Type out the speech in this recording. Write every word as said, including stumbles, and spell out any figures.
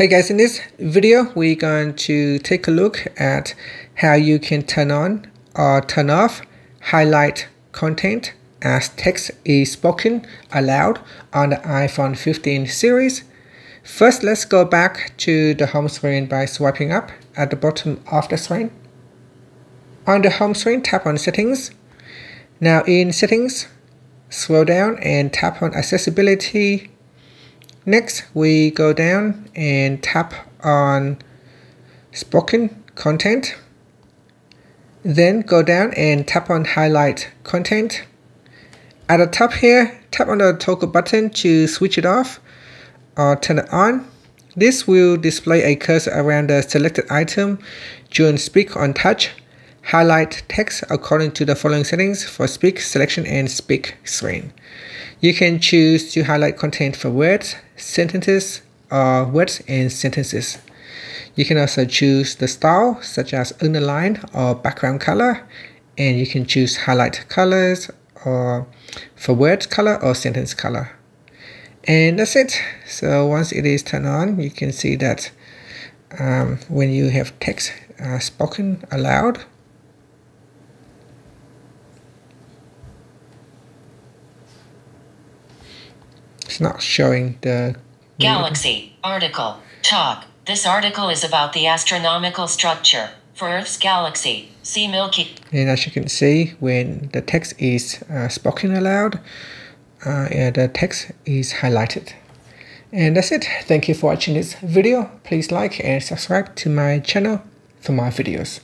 Hey guys, in this video we're going to take a look at how you can turn on or turn off highlight content as text is spoken aloud on the iPhone fifteen series. First, let's go back to the home screen by swiping up at the bottom of the screen. On the home screen, tap on Settings. Now in Settings, scroll down and tap on Accessibility. Next, we go down and tap on Spoken Content. Then go down and tap on Highlight Content. At the top here, tap on the toggle button to switch it off or turn it on. This will display a cursor around the selected item during Speak on Touch. Highlight text according to the following settings for Speak, Selection, and Speak screen. You can choose to highlight content for words, sentences, or words and sentences. You can also choose the style, such as underline or background color, and you can choose highlight colors or for word color or sentence color. And that's it. So once it is turned on, you can see that um, when you have text uh, spoken aloud, it's not showing the Galaxy article. Talk. This article is about the astronomical structure for Earth's galaxy. See Milky. And as you can see, when the text is uh, spoken aloud, uh, yeah, the text is highlighted. And that's it. Thank you for watching this video. Please like and subscribe to my channel for more videos.